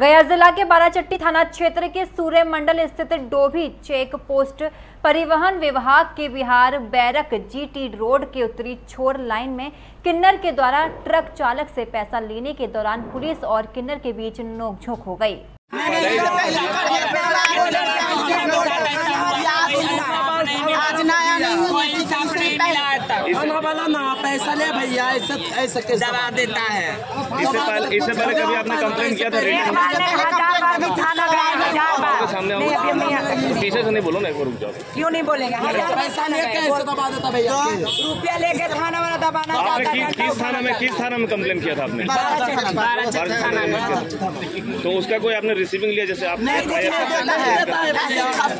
गया जिला के बाराचट्टी थाना क्षेत्र के सूर्य मंडल स्थित डोभी चेक पोस्ट परिवहन विभाग के बिहार बैरक जीटी रोड के उत्तरी छोर लाइन में किन्नर के द्वारा ट्रक चालक से पैसा लेने के दौरान पुलिस और किन्नर के बीच नोकझोंक हो गई। वाला ना पैसा ले भैया, ऐसा दबा देता है। इससे पहले कभी आपने कंप्लेंट किया था? पीछे से नहीं बोलो ना, एक बार रुक जाओ। क्यों नहीं बोलेंगे? पैसा लेके ऐसे दबा देता भैया, रुपया लेके थाना वाला दबाना। किस थाना में कंप्लेंट किया था आपने? तो उसका कोई आपने रिसीविंग लिया? जैसे आप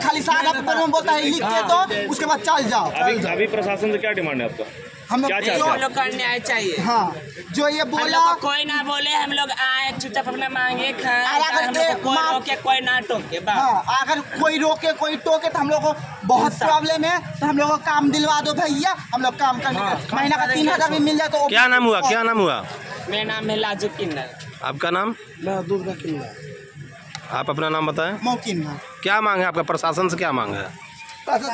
खाली बोलता है लिख के तो उसके बाद चल जाओ। अभी प्रशासन से क्या डिमांड है आपका? हम लोग करने आए चाहिए। हाँ, जो ये बोला कोई ना बोले, हम लोग आए चुपचाप अपना मांगे खाए, कोई ना टोके। हाँ, अगर कोई रोके कोई टोके तो हम लोग को बहुत प्रॉब्लम है, तो हम लोग को काम दिलवा दो भैया, हम लोग काम करने का महीना का 3000 भी मिल जाए तो। क्या नाम हुआ? मेरा नाम है लाजू किन्नर। आपका नाम? दुर्गा किन्नर। आप अपना नाम बताएं। मोकिन। क्या मांग है आपका? प्रशासन से क्या मांगे? अगर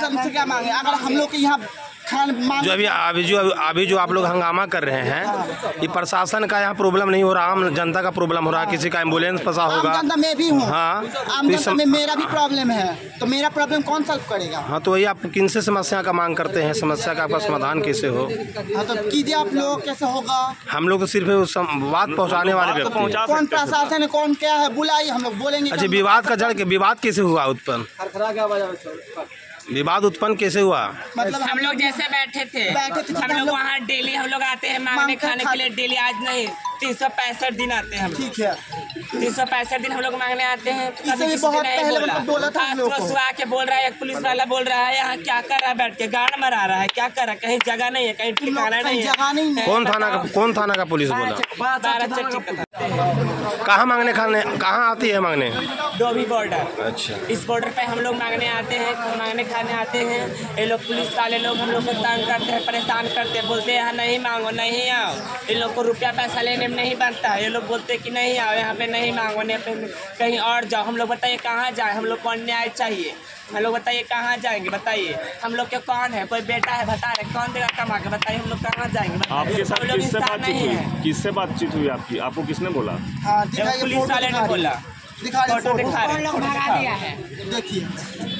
हम लोग के यहाँ जो अभी आप लोग हंगामा कर रहे हैं, ये प्रशासन का यहाँ प्रॉब्लम नहीं हो रहा, आम जनता का प्रॉब्लम हो रहा है। किसी का एम्बुलेंस फंसा होगा। आम जनता मैं भी हूँ। हाँ, आम जनता में मेरा भी प्रॉब्लम है, तो मेरा प्रॉब्लम कौन सॉल्व करेगा? हाँ, तो ये आप किन से समस्या का मांग करते हैं? समस्या का आपका समाधान कैसे हो? हाँ, तो कीजिए आप लोग, कैसे होगा? हम लोग तो सिर्फ बात पहुँचाने वाले व्यक्ति हैं। कौन प्रशासन है, कौन क्या है, बुलाइए, हम लोग बोलेंगे। अच्छा, विवाद का जड़, विवाद कैसे हुआ उत्पन्न? विवाद उत्पन्न कैसे हुआ? मतलब हम लोग जैसे बैठे थे हम लोग वहाँ डेली आते हैं मांगने खाने के लिए। डेली आज नहीं, 365 दिन आते हैं हम। ठीक है, 365 दिन हम लोग मांगने आते हैं। बोल रहा है एक पुलिस वाला, बोल रहा है यहाँ क्या कर रहा है, बैठ के गाड़ मरा रहा है, क्या कर रहा है, कहीं जगह नहीं है, कहीं ठिकाना नहीं है। कौन थाना का पुलिस बोला? कहाँ मांगने खाने कहाँ आती है मांगने? डोभी बॉर्डर। अच्छा, इस बॉर्डर पे हम लोग मांगने आते हैं, मांगने खाने आते हैं। ये लोग पुलिस वाले लोग हम लोग को तंग करते हैं, परेशान करते हैं, बोलते हैं यहाँ नहीं मांगो, नहीं आओ। ये लोग को रुपया पैसा लेने में नहीं बनता। ये लोग बोलते हैं कि नहीं आओ, यहाँ पे नहीं मांगो, नहीं पे कहीं और जाओ। हम लोग बताइए कहाँ जाए, हम लोग को न्याय चाहिए। हम लोग बताइए कहाँ जाएंगे, बताइए। हम लोग के कौन है? कोई बेटा है बता रहे, कौन देगा कमा के? बताइए हम लोग कहाँ जाएंगे? आपके साथ किससे बातचीत हुई आपकी? आपको किसने बोला? पुलिस वाले ने बोला, फोटो दिखा रहे। देखिए